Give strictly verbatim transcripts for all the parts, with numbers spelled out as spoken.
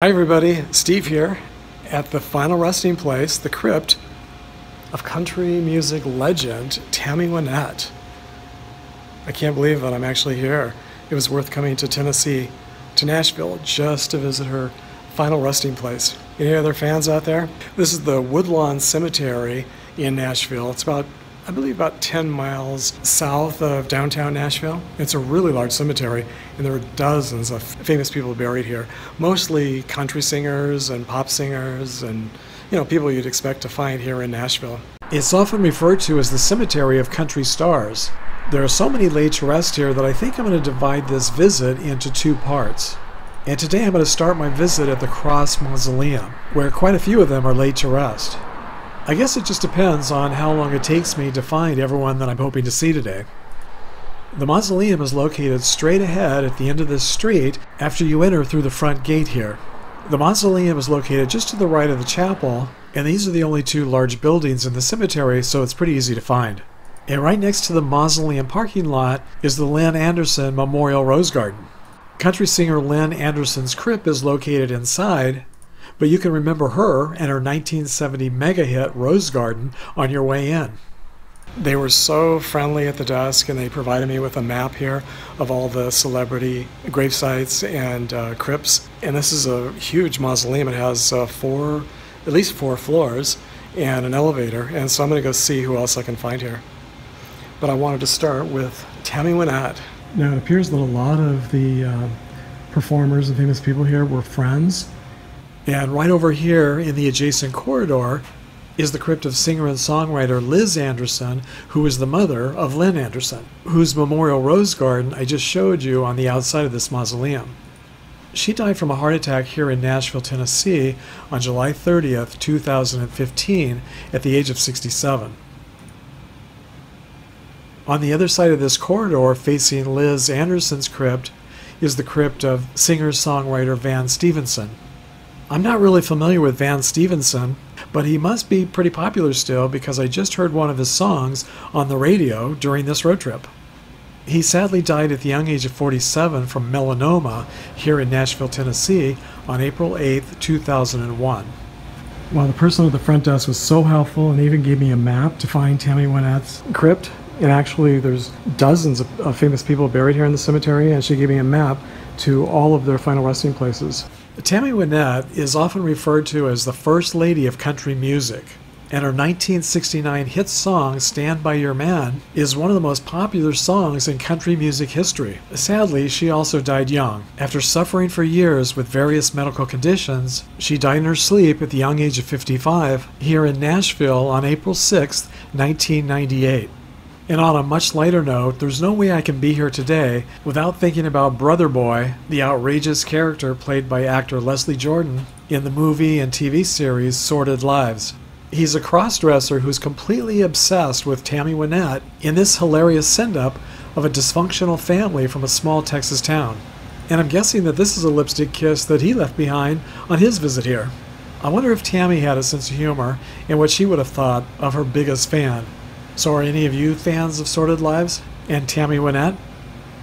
Hi everybody, Steve here at the final resting place, the crypt of country music legend Tammy Wynette. I can't believe that I'm actually here. It was worth coming to Tennessee, to Nashville, just to visit her final resting place. Any other fans out there? This is the Woodlawn Cemetery in Nashville. It's about, I believe, about ten miles south of downtown Nashville. It's a really large cemetery, and there are dozens of famous people buried here, mostly country singers and pop singers and, you know, people you'd expect to find here in Nashville. It's often referred to as the cemetery of country stars. There are so many laid to rest here that I think I'm going to divide this visit into two parts. And today I'm going to start my visit at the Cross Mausoleum, where quite a few of them are laid to rest. I guess it just depends on how long it takes me to find everyone that I'm hoping to see today. The mausoleum is located straight ahead at the end of this street after you enter through the front gate here. The mausoleum is located just to the right of the chapel, and these are the only two large buildings in the cemetery, so it's pretty easy to find. And right next to the mausoleum parking lot is the Lynn Anderson Memorial Rose Garden. Country singer Lynn Anderson's crypt is located inside, but you can remember her and her nineteen seventy mega hit Rose Garden on your way in. They were so friendly at the desk, and they provided me with a map here of all the celebrity gravesites and uh, crypts. And this is a huge mausoleum. It has uh, four, at least four floors and an elevator. And so I'm going to go see who else I can find here. But I wanted to start with Tammy Wynette. Now it appears that a lot of the uh, performers and famous people here were friends. And right over here in the adjacent corridor is the crypt of singer and songwriter Liz Anderson, who is the mother of Lynn Anderson, whose memorial rose garden I just showed you on the outside of this mausoleum. She died from a heart attack here in Nashville, Tennessee on July thirtieth, two thousand fifteen at the age of sixty-seven. On the other side of this corridor, facing Liz Anderson's crypt, is the crypt of singer-songwriter Van Stephenson. I'm not really familiar with Van Stephenson, but he must be pretty popular still because I just heard one of his songs on the radio during this road trip. He sadly died at the young age of forty-seven from melanoma here in Nashville, Tennessee on April eighth, two thousand one. Well, the person at the front desk was so helpful and even gave me a map to find Tammy Wynette's crypt. And actually, there's dozens of, of famous people buried here in the cemetery, and she gave me a map to all of their final resting places. Tammy Wynette is often referred to as the First Lady of Country Music, and her nineteen sixty-nine hit song, Stand By Your Man, is one of the most popular songs in country music history. Sadly, she also died young. After suffering for years with various medical conditions, she died in her sleep at the young age of fifty-five here in Nashville on April sixth, nineteen ninety-eight. And on a much lighter note, there's no way I can be here today without thinking about Brother Boy, the outrageous character played by actor Leslie Jordan in the movie and T V series Sordid Lives. He's a crossdresser who's completely obsessed with Tammy Wynette in this hilarious send-up of a dysfunctional family from a small Texas town. And I'm guessing that this is a lipstick kiss that he left behind on his visit here. I wonder if Tammy had a sense of humor and what she would have thought of her biggest fan. So are any of you fans of Sordid Lives and Tammy Wynette?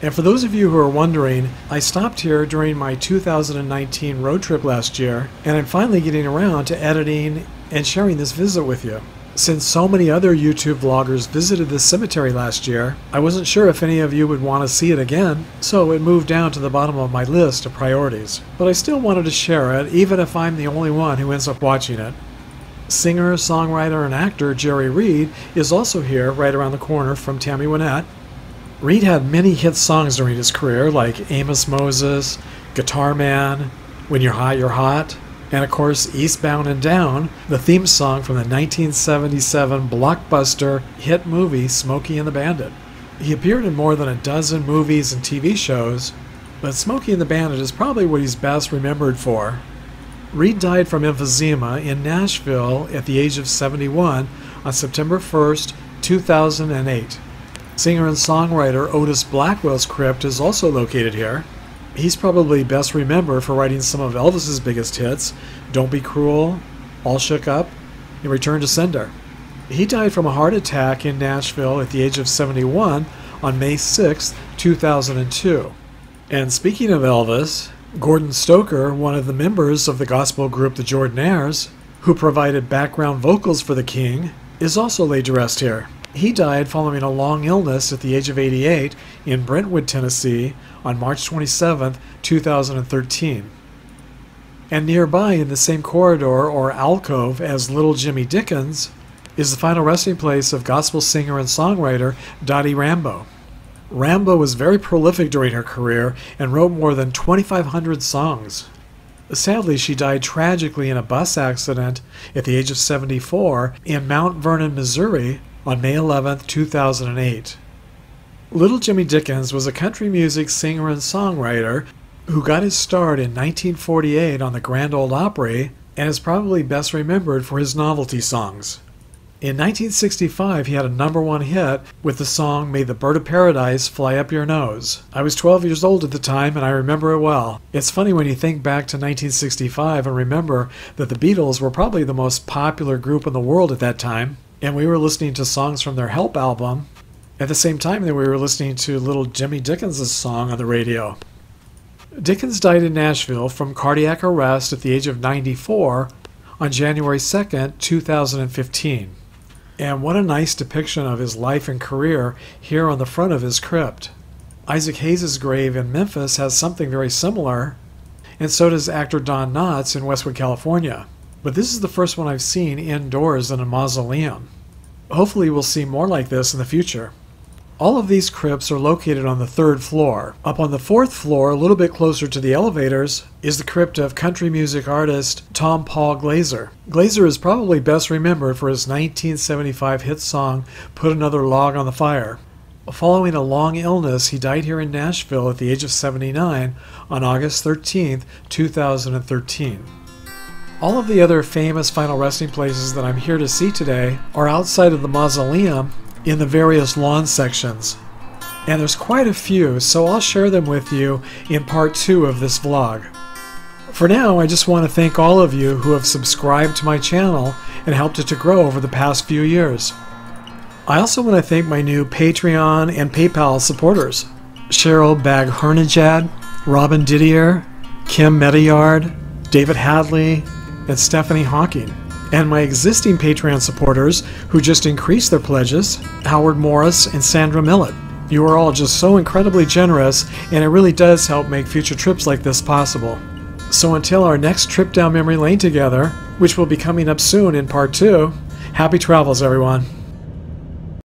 And for those of you who are wondering, I stopped here during my two thousand nineteen road trip last year, and I'm finally getting around to editing and sharing this visit with you. Since so many other YouTube vloggers visited this cemetery last year, I wasn't sure if any of you would want to see it again, so it moved down to the bottom of my list of priorities. But I still wanted to share it, even if I'm the only one who ends up watching it. Singer, songwriter, and actor Jerry Reed is also here right around the corner from Tammy Wynette. Reed had many hit songs during his career like Amos Moses, Guitar Man, When You're Hot, You're Hot, and of course Eastbound and Down, the theme song from the nineteen seventy-seven blockbuster hit movie Smokey and the Bandit. He appeared in more than a dozen movies and T V shows, but Smokey and the Bandit is probably what he's best remembered for. Reed died from emphysema in Nashville at the age of seventy-one on September first, two thousand eight. Singer and songwriter Otis Blackwell's crypt is also located here. He's probably best remembered for writing some of Elvis's biggest hits, Don't Be Cruel, All Shook Up, and Return to Sender. He died from a heart attack in Nashville at the age of seventy-one on May sixth, two thousand two. And speaking of Elvis, Gordon Stoker, one of the members of the gospel group the Jordanaires, who provided background vocals for the King, is also laid to rest here. He died following a long illness at the age of eighty-eight in Brentwood, Tennessee, on March twenty-seventh, two thousand thirteen. And nearby, in the same corridor or alcove as Little Jimmy Dickens, is the final resting place of gospel singer and songwriter Dottie Rambo. Rambo was very prolific during her career and wrote more than twenty-five hundred songs. Sadly, she died tragically in a bus accident at the age of seventy-four in Mount Vernon, Missouri, on May eleventh, two thousand eight. Little Jimmy Dickens was a country music singer and songwriter who got his start in nineteen forty-eight on the Grand Ole Opry and is probably best remembered for his novelty songs. In nineteen sixty-five, he had a number one hit with the song May the Bird of Paradise Fly Up Your Nose. I was twelve years old at the time, and I remember it well. It's funny when you think back to nineteen sixty-five and remember that the Beatles were probably the most popular group in the world at that time, and we were listening to songs from their Help album at the same time that we were listening to Little Jimmy Dickens' song on the radio. Dickens died in Nashville from cardiac arrest at the age of ninety-four on January second, two thousand fifteen. And what a nice depiction of his life and career here on the front of his crypt. Isaac Hayes' grave in Memphis has something very similar, and so does actor Don Knotts in Westwood, California. But this is the first one I've seen indoors in a mausoleum. Hopefully we'll see more like this in the future. All of these crypts are located on the third floor. Up on the fourth floor, a little bit closer to the elevators, is the crypt of country music artist Tompall Glaser. Glaser is probably best remembered for his nineteen seventy-five hit song, Put Another Log On The Fire. Following a long illness, he died here in Nashville at the age of seventy-nine on August thirteenth, two thousand thirteen. All of the other famous final resting places that I'm here to see today are outside of the mausoleum in the various lawn sections, and there's quite a few, so I'll share them with you in part two of this vlog. For now, I just want to thank all of you who have subscribed to my channel and helped it to grow over the past few years. I also want to thank my new Patreon and PayPal supporters, Cheryl Bag-Hernajad, Robin Didier, Kim Medyard, David Hadley, and Stephanie Hawking. And my existing Patreon supporters who just increased their pledges, Howard Morris and Sandra Millett. You are all just so incredibly generous, and it really does help make future trips like this possible. So until our next trip down memory lane together, which will be coming up soon in part two, happy travels everyone.